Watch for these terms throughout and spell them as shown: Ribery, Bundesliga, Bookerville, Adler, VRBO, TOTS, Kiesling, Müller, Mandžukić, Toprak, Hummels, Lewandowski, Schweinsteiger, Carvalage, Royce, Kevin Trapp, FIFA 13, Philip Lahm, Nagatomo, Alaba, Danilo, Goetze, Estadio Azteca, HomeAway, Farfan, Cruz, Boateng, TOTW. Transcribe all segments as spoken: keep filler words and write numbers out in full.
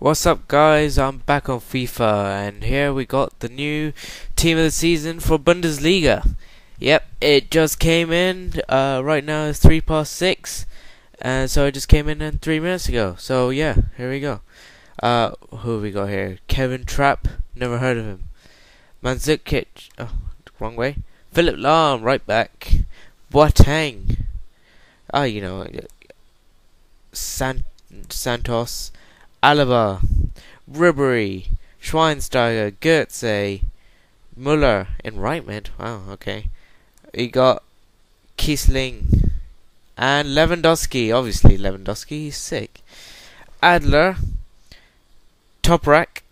What's up guys, I'm back on FIFA and here we got the new team of the season for Bundesliga. Yep, it just came in, uh, right now it's three past six, and so it just came in and three minutes ago, so yeah, here we go. Uh, who have we got here? Kevin Trapp, never heard of him. Mandžukić, oh, wrong way. Philip Lahm, right back. Boateng, ah, oh, you know, San Santos. Alaba, Ribery, Schweinsteiger, Goetze, Müller in right mid. Wow, okay. You got Kiesling and Lewandowski. Obviously, Lewandowski, he's sick. Adler, Toprak,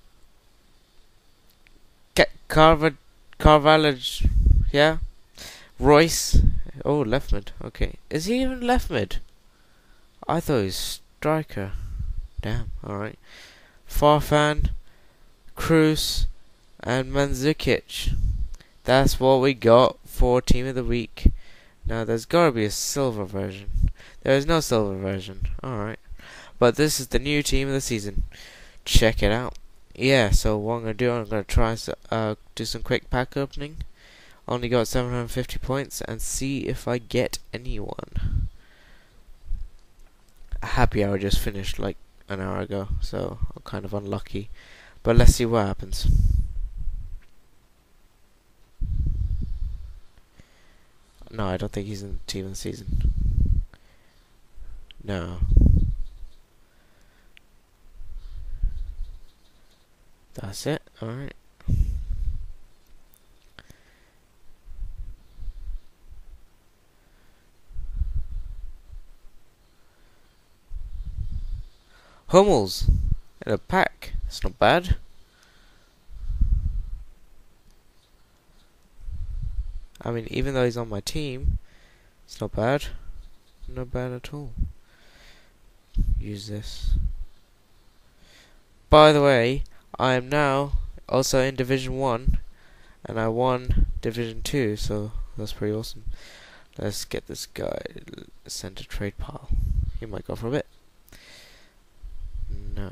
Carvalage, Carvalage, yeah. Royce, oh, left mid. Okay, is he even left mid? I thought he was striker. Damn, alright. Farfan, Cruz, and Mandžukić. That's what we got for Team of the Week. Now, there's gotta be a silver version. There is no silver version, alright. But this is the new Team of the Season. Check it out. Yeah, so what I'm gonna do, I'm gonna try uh, do some quick pack opening. Only got seven hundred fifty points, and see if I get anyone. Happy Hour just finished, like, an hour ago, so I'm kind of unlucky, but let's see what happens. No, I don't think he's in the team of the season. No, that's it. All right. Hummels in a pack. It's not bad. I mean, even though he's on my team, it's not bad. Not bad at all. Use this. By the way, I am now also in Division One, and I won Division Two, so that's pretty awesome. Let's get this guy sent to trade pile. He might go for a bit. No.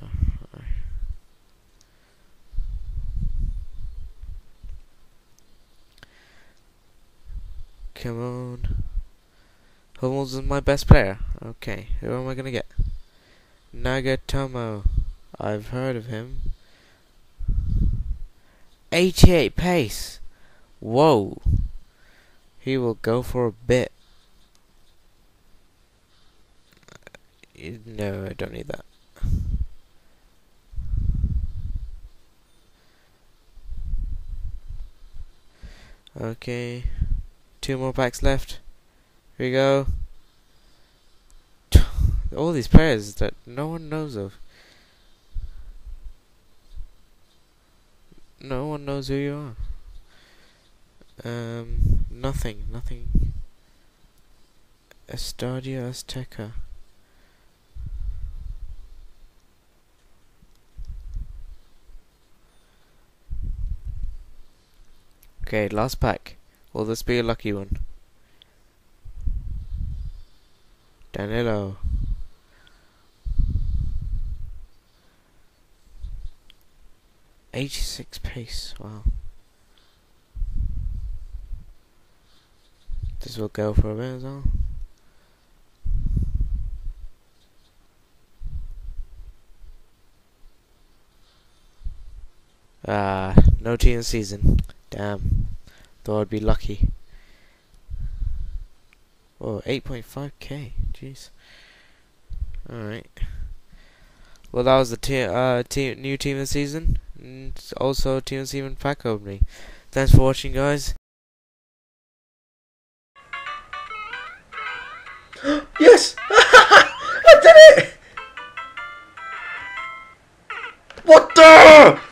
Come on. Hummels is my best player. Okay, who am I gonna get? Nagatomo. I've heard of him. eighty-eight pace. Whoa. He will go for a bit. No, I don't need that. Okay, two more packs left. Here we go. All these players that no one knows of. No one knows who you are. Um, nothing, nothing. Estadio Azteca. Okay, last pack. Will this be a lucky one? Danilo. eighty-six pace, wow. This will go for a bit as well. Ah, uh, no team season. Damn, thought I'd be lucky. Oh, eight point five K, jeez. Alright. Well, that was the te uh, te new team of the season. And also, team of the season pack opening. Thanks for watching, guys. Yes! I did it! What the?